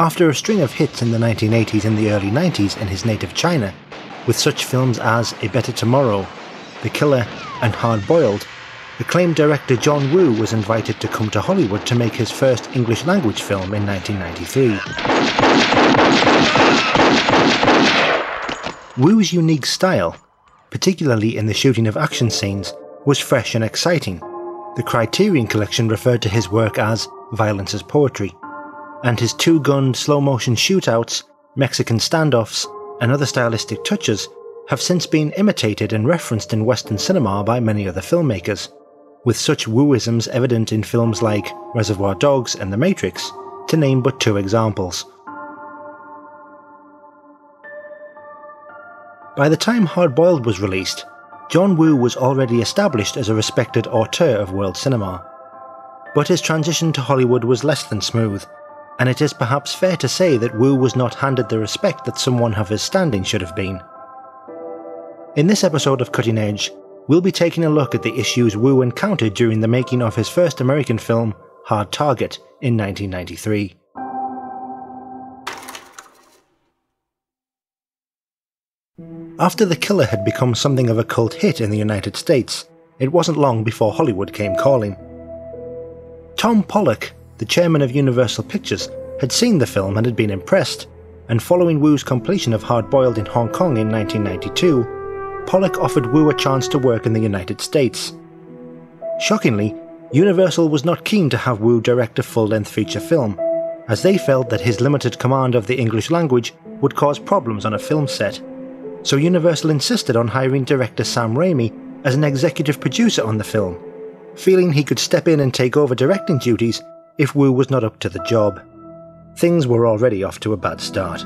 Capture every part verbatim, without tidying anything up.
After a string of hits in the nineteen eighties and the early nineties in his native China, with such films as A Better Tomorrow, The Killer and Hard Boiled, acclaimed director John Woo was invited to come to Hollywood to make his first English-language film in nineteen ninety-three. Woo's unique style, particularly in the shooting of action scenes, was fresh and exciting. The Criterion Collection referred to his work as violence as poetry, and his two-gun slow-motion shootouts, Mexican standoffs, and other stylistic touches have since been imitated and referenced in Western cinema by many other filmmakers, with such Wooisms evident in films like Reservoir Dogs and The Matrix, to name but two examples. By the time Hard Boiled was released, John Woo was already established as a respected auteur of world cinema. But his transition to Hollywood was less than smooth, and it is perhaps fair to say that Woo was not handed the respect that someone of his standing should have been. In this episode of Cutting Edge, we'll be taking a look at the issues Woo encountered during the making of his first American film, Hard Target, in nineteen ninety-three. After The Killer had become something of a cult hit in the United States, it wasn't long before Hollywood came calling. Tom Pollock, the chairman of Universal Pictures, had seen the film and had been impressed, and following Woo's completion of Hard Boiled in Hong Kong in nineteen ninety-two, Pollock offered Woo a chance to work in the United States. Shockingly, Universal was not keen to have Woo direct a full-length feature film, as they felt that his limited command of the English language would cause problems on a film set. So Universal insisted on hiring director Sam Raimi as an executive producer on the film, feeling he could step in and take over directing duties if Woo was not up to the job. Things were already off to a bad start.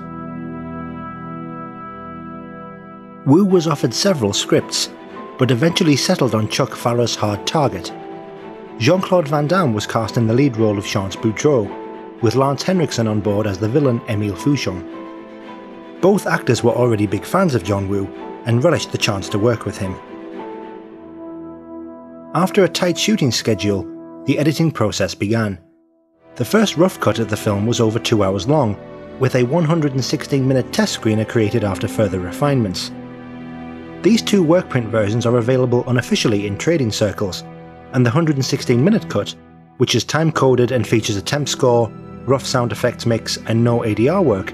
Woo was offered several scripts, but eventually settled on Chuck Farah's Hard Target. Jean-Claude Van Damme was cast in the lead role of Chance Boudreau, with Lance Henriksen on board as the villain Emile Fouchon. Both actors were already big fans of John Woo and relished the chance to work with him. After a tight shooting schedule, the editing process began. The first rough cut of the film was over two hours long, with a one hundred sixteen minute test screener created after further refinements. These two workprint versions are available unofficially in trading circles, and the one hundred sixteen minute cut, which is time-coded and features a temp score, rough sound effects mix and no A D R work,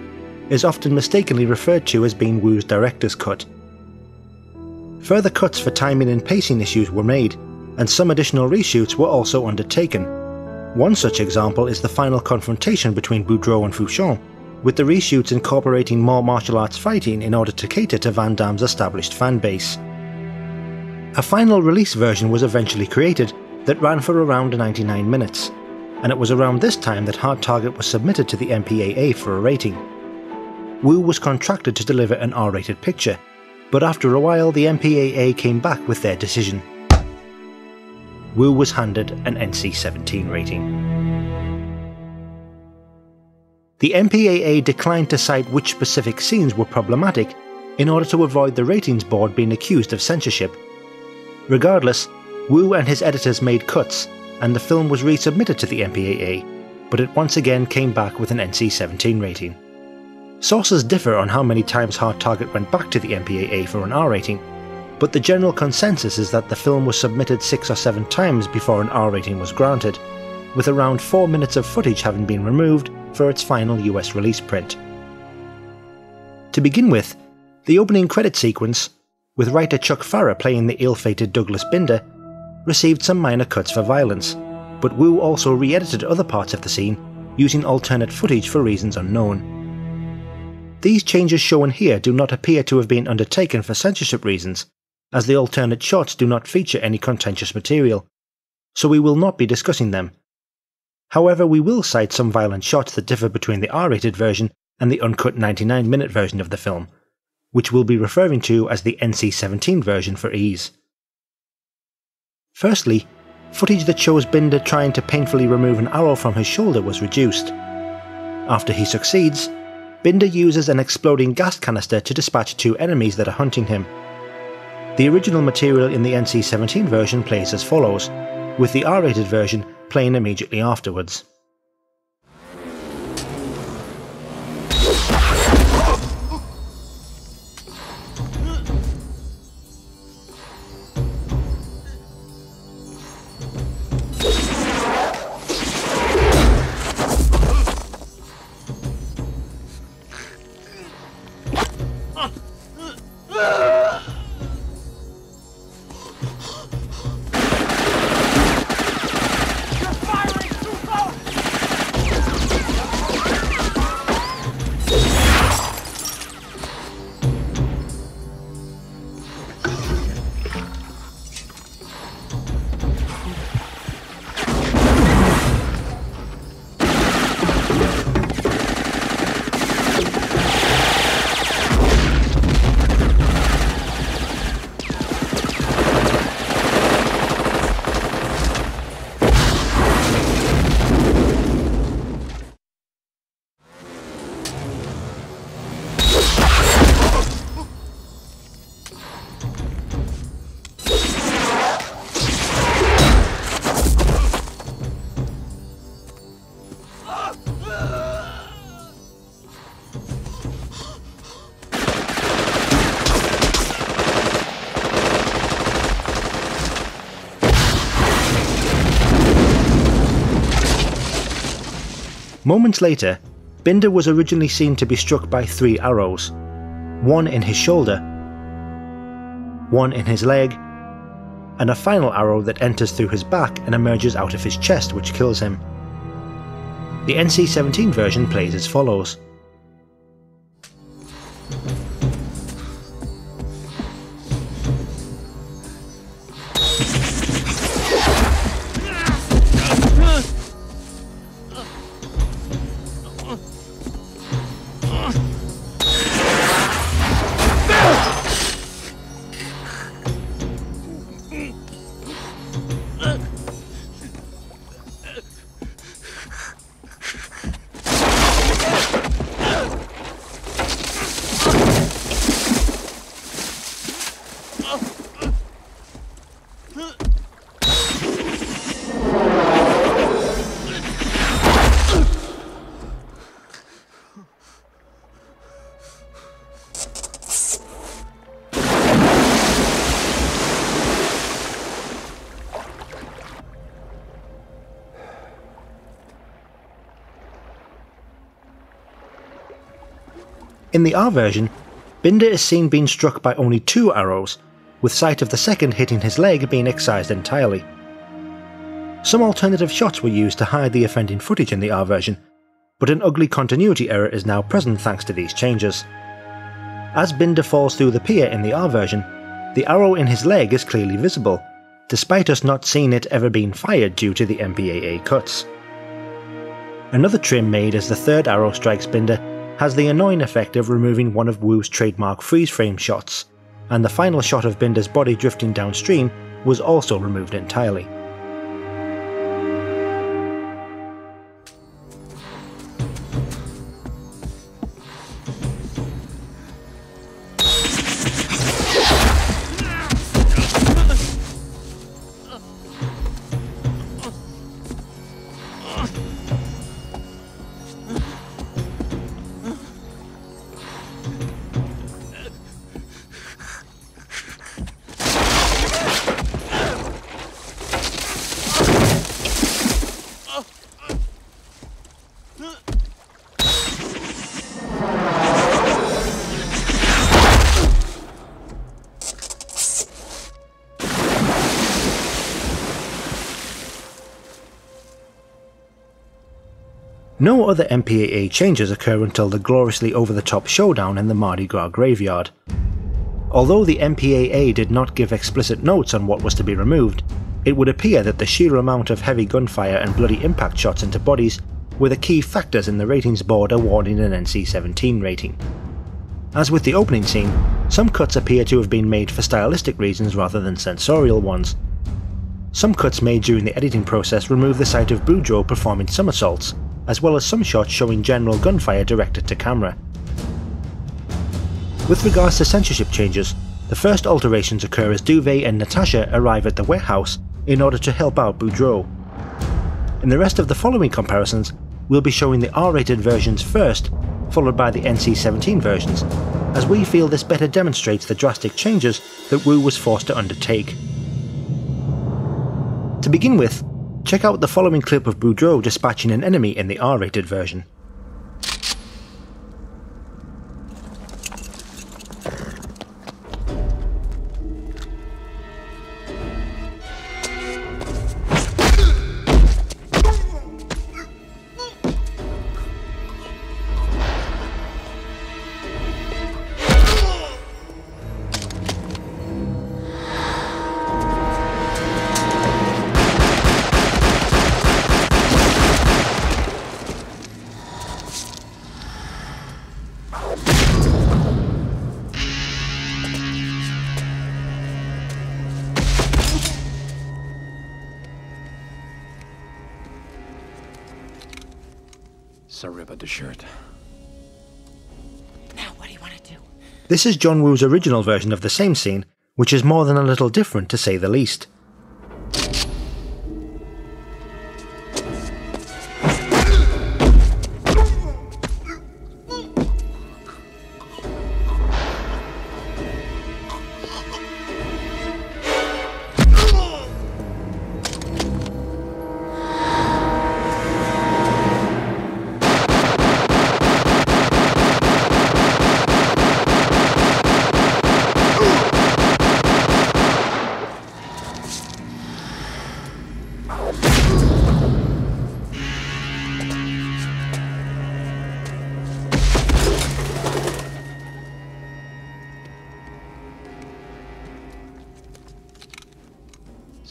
is often mistakenly referred to as being Woo's director's cut. Further cuts for timing and pacing issues were made, and some additional reshoots were also undertaken. One such example is the final confrontation between Boudreau and Fouchon, with the reshoots incorporating more martial arts fighting in order to cater to Van Damme's established fanbase. A final release version was eventually created that ran for around ninety-nine minutes, and it was around this time that Hard Target was submitted to the M P A A for a rating. Woo was contracted to deliver an R rated picture, but after a while the M P A A came back with their decision. Woo was handed an N C seventeen rating. The M P A A declined to cite which specific scenes were problematic in order to avoid the ratings board being accused of censorship. Regardless, Woo and his editors made cuts, and the film was resubmitted to the M P A A, but it once again came back with an N C seventeen rating. Sources differ on how many times Hard Target went back to the M P A A for an R rating, but the general consensus is that the film was submitted six or seven times before an R rating was granted, with around four minutes of footage having been removed for its final U S release print. To begin with, the opening credit sequence, with writer Chuck Farah playing the ill-fated Douglas Binder, received some minor cuts for violence, but Woo also re-edited other parts of the scene, using alternate footage for reasons unknown. These changes shown here do not appear to have been undertaken for censorship reasons, as the alternate shots do not feature any contentious material, so we will not be discussing them. However, we will cite some violent shots that differ between the R rated version and the uncut ninety-nine minute version of the film, which we'll be referring to as the N C seventeen version for ease. Firstly, footage that shows Binder trying to painfully remove an arrow from his shoulder was reduced. After he succeeds, Binder uses an exploding gas canister to dispatch two enemies that are hunting him. The original material in the N C seventeen version plays as follows, with the R rated version playing immediately afterwards. Moments later, Binder was originally seen to be struck by three arrows, one in his shoulder, one in his leg, and a final arrow that enters through his back and emerges out of his chest, which kills him. The N C seventeen version plays as follows. In the R version, Binder is seen being struck by only two arrows, with sight of the second hitting his leg being excised entirely. Some alternative shots were used to hide the offending footage in the R version, but an ugly continuity error is now present thanks to these changes. As Binder falls through the pier in the R version, the arrow in his leg is clearly visible, despite us not seeing it ever being fired due to the M P A A cuts. Another trim made as the third arrow strikes Binder has the annoying effect of removing one of Woo's trademark freeze-frame shots, and the final shot of Binder's body drifting downstream was also removed entirely. No other M P A A changes occur until the gloriously over-the-top showdown in the Mardi Gras graveyard. Although the M P A A did not give explicit notes on what was to be removed, it would appear that the sheer amount of heavy gunfire and bloody impact shots into bodies were the key factors in the ratings board awarding an N C seventeen rating. As with the opening scene, some cuts appear to have been made for stylistic reasons rather than sensorial ones. Some cuts made during the editing process remove the sight of Boudreau performing somersaults, as well as some shots showing general gunfire directed to camera. With regards to censorship changes, the first alterations occur as Duvet and Natasha arrive at the warehouse in order to help out Boudreau. In the rest of the following comparisons, we'll be showing the R-rated versions first, followed by the N C seventeen versions, as we feel this better demonstrates the drastic changes that Woo was forced to undertake. To begin with, check out the following clip of Boudreau dispatching an enemy in the R-rated version. Sorry about the shirt. Now what do you want to do? This is John Woo's original version of the same scene, which is more than a little different to say the least.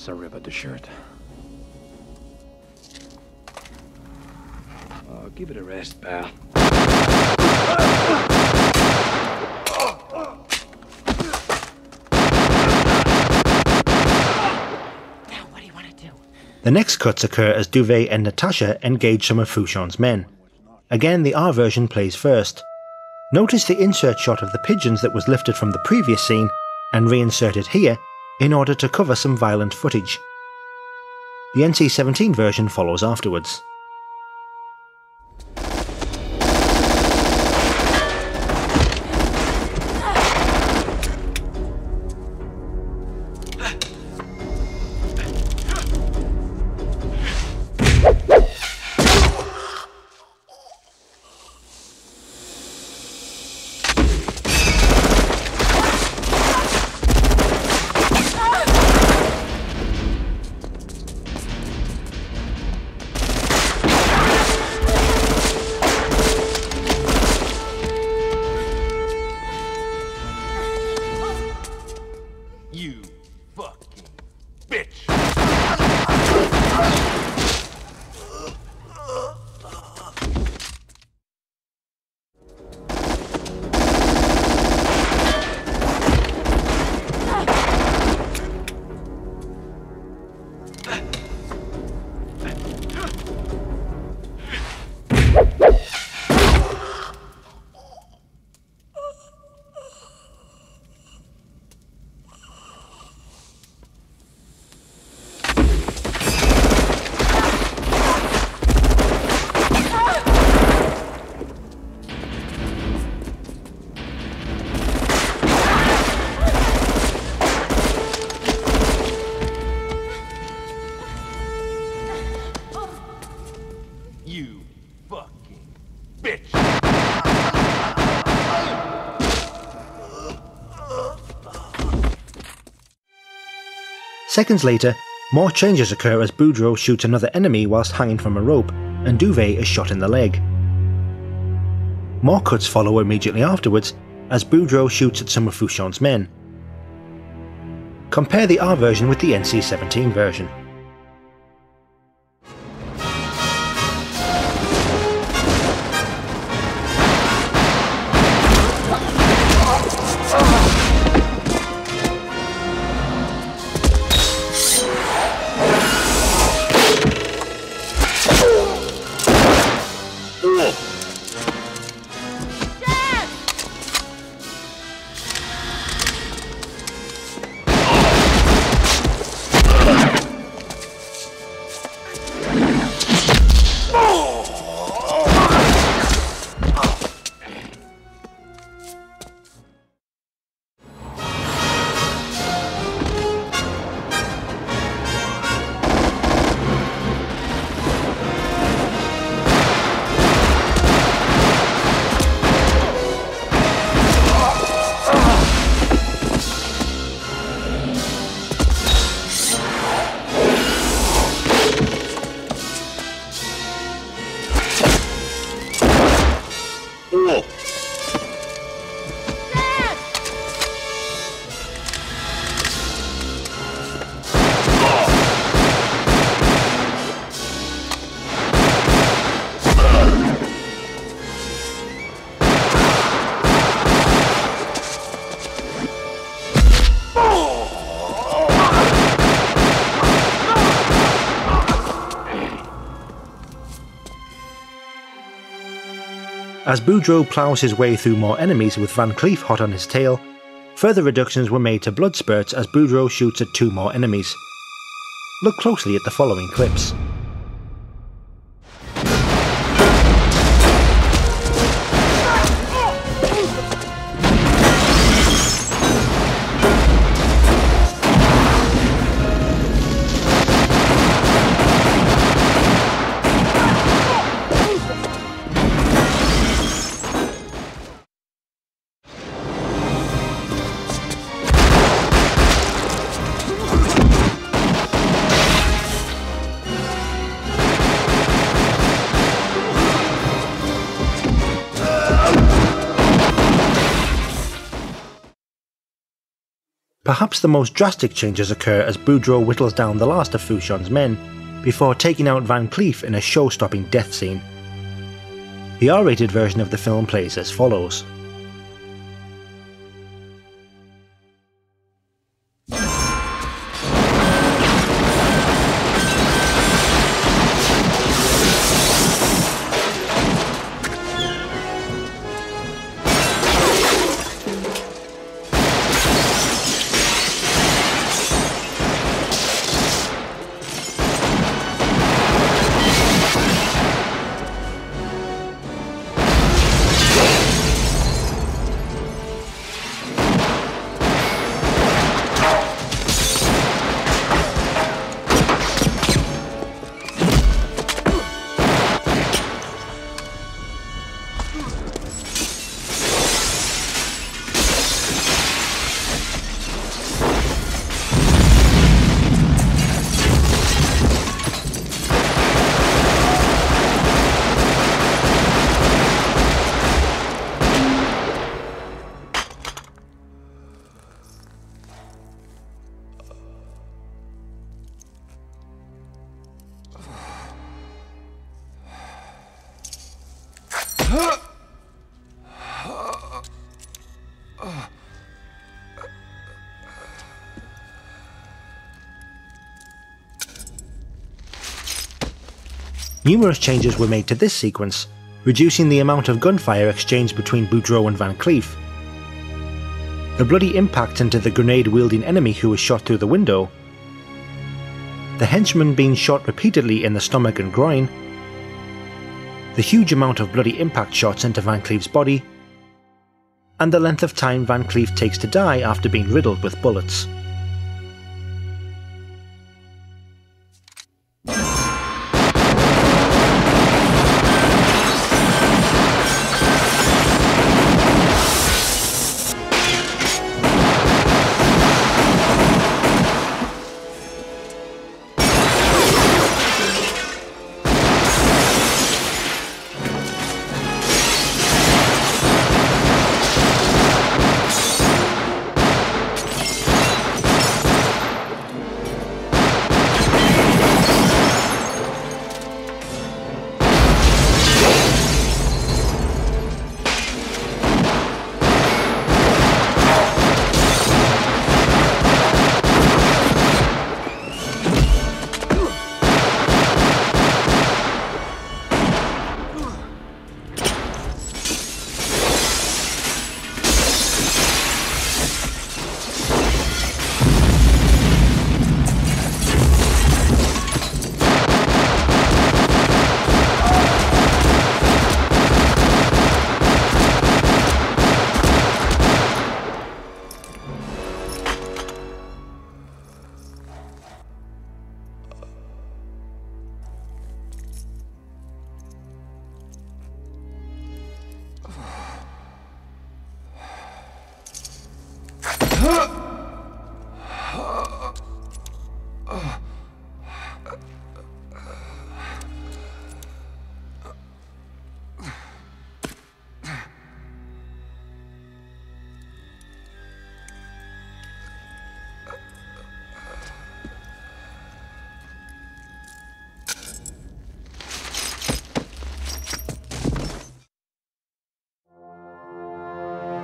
a rip at the shirt. Oh, give it a rest, pal. Now what do you want to do? The next cuts occur as Duvet and Natasha engage some of Fouchon's men. Again, the R version plays first. Notice the insert shot of the pigeons that was lifted from the previous scene and reinserted here in order to cover some violent footage. The N C seventeen version follows afterwards. Seconds later, more changes occur as Boudreau shoots another enemy whilst hanging from a rope, and Duvet is shot in the leg. More cuts follow immediately afterwards as Boudreau shoots at some of Fouchon's men. Compare the R version with the N C seventeen version. As Boudreau ploughs his way through more enemies with Van Cleef hot on his tail, further reductions were made to blood spurts as Boudreau shoots at two more enemies. Look closely at the following clips. Perhaps the most drastic changes occur as Boudreau whittles down the last of Fouchon's men, before taking out Van Cleef in a show-stopping death scene. The R-rated version of the film plays as follows. Numerous changes were made to this sequence, reducing the amount of gunfire exchanged between Boudreau and Van Cleef. The bloody impact into the grenade-wielding enemy who was shot through the window, the henchman being shot repeatedly in the stomach and groin, the huge amount of bloody impact shots into Van Cleef's body, and the length of time Van Cleef takes to die after being riddled with bullets.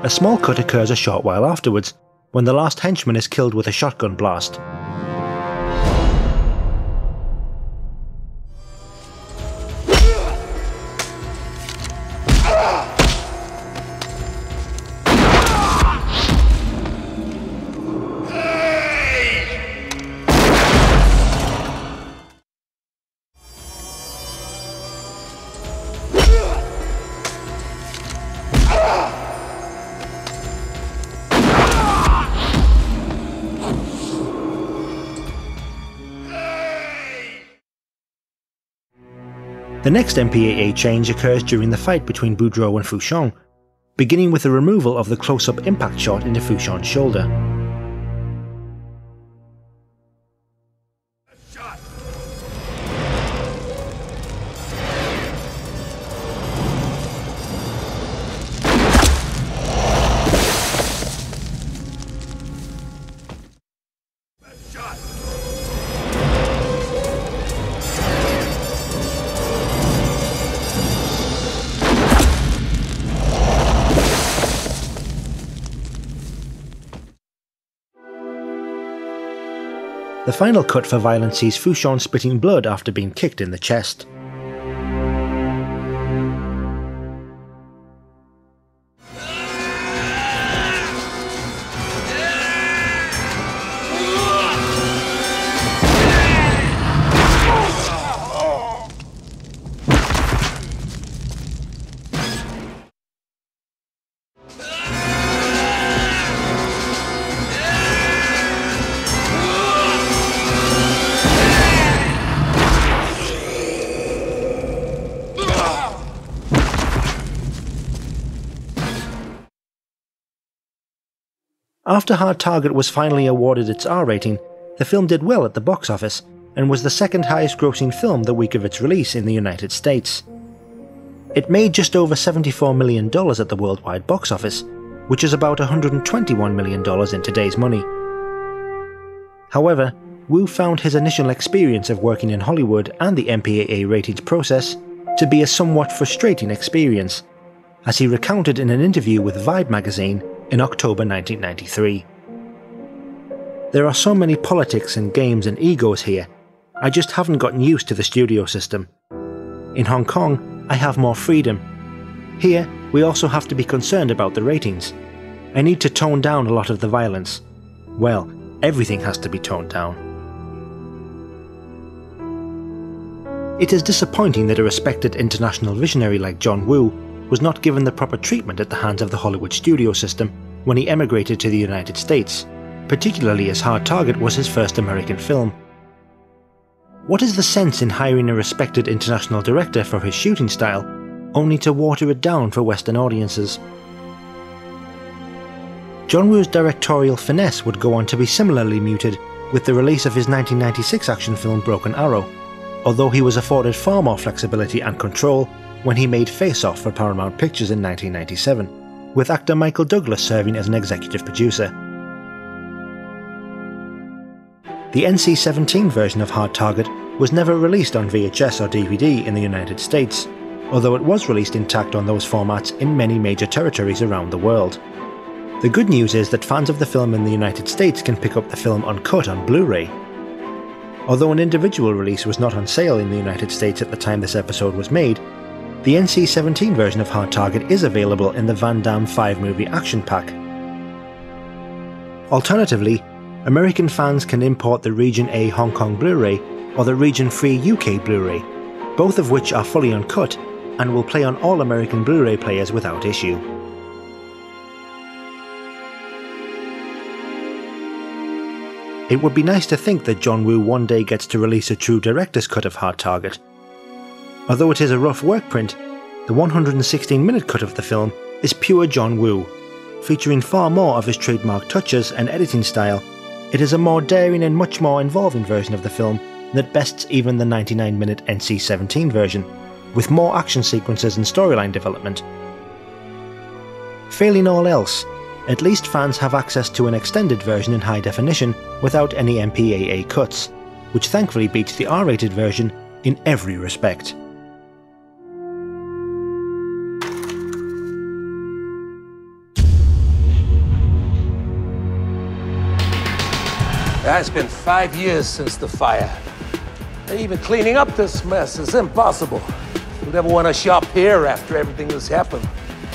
A small cut occurs a short while afterwards, when the last henchman is killed with a shotgun blast. The next M P A A change occurs during the fight between Boudreau and Fouchon, beginning with the removal of the close-up impact shot into Fouchon's shoulder. The final cut for violence sees Fouchon spitting blood after being kicked in the chest. After Hard Target was finally awarded its R rating, the film did well at the box office and was the second highest grossing film the week of its release in the United States. It made just over seventy-four million dollars at the worldwide box office, which is about one hundred twenty-one million dollars in today's money. However, Woo found his initial experience of working in Hollywood and the M P A A ratings process to be a somewhat frustrating experience, as he recounted in an interview with Vibe magazine in October nineteen ninety-three. "There are so many politics and games and egos here, I just haven't gotten used to the studio system. In Hong Kong, I have more freedom. Here, we also have to be concerned about the ratings. I need to tone down a lot of the violence. Well, everything has to be toned down." It is disappointing that a respected international visionary like John Woo was not given the proper treatment at the hands of the Hollywood studio system when he emigrated to the United States, particularly as Hard Target was his first American film. What is the sense in hiring a respected international director for his shooting style, only to water it down for Western audiences? John Woo's directorial finesse would go on to be similarly muted with the release of his nineteen ninety-six action film Broken Arrow, although he was afforded far more flexibility and control when he made Face-Off for Paramount Pictures in nineteen ninety-seven, with actor Michael Douglas serving as an executive producer. The N C seventeen version of Hard Target was never released on V H S or D V D in the United States, although it was released intact on those formats in many major territories around the world. The good news is that fans of the film in the United States can pick up the film uncut on Blu-ray. Although an individual release was not on sale in the United States at the time this episode was made, the N C seventeen version of Hard Target is available in the Van Damme Five Movie Action Pack. Alternatively, American fans can import the Region A Hong Kong Blu-ray or the Region Free U K Blu-ray, both of which are fully uncut and will play on all American Blu-ray players without issue. It would be nice to think that John Woo one day gets to release a true director's cut of Hard Target. Although it is a rough work print, the one hundred sixteen minute cut of the film is pure John Woo. Featuring far more of his trademark touches and editing style, it is a more daring and much more involving version of the film that bests even the ninety-nine minute N C seventeen version, with more action sequences and storyline development. Failing all else, at least fans have access to an extended version in high definition without any M P A A cuts, which thankfully beats the R rated version in every respect. It's been five years since the fire. And even cleaning up this mess is impossible. You'll never want to shop here after everything that's happened.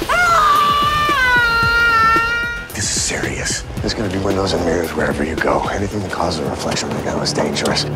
Ah! This is serious. There's going to be windows and mirrors wherever you go. Anything that causes a reflection right now is dangerous.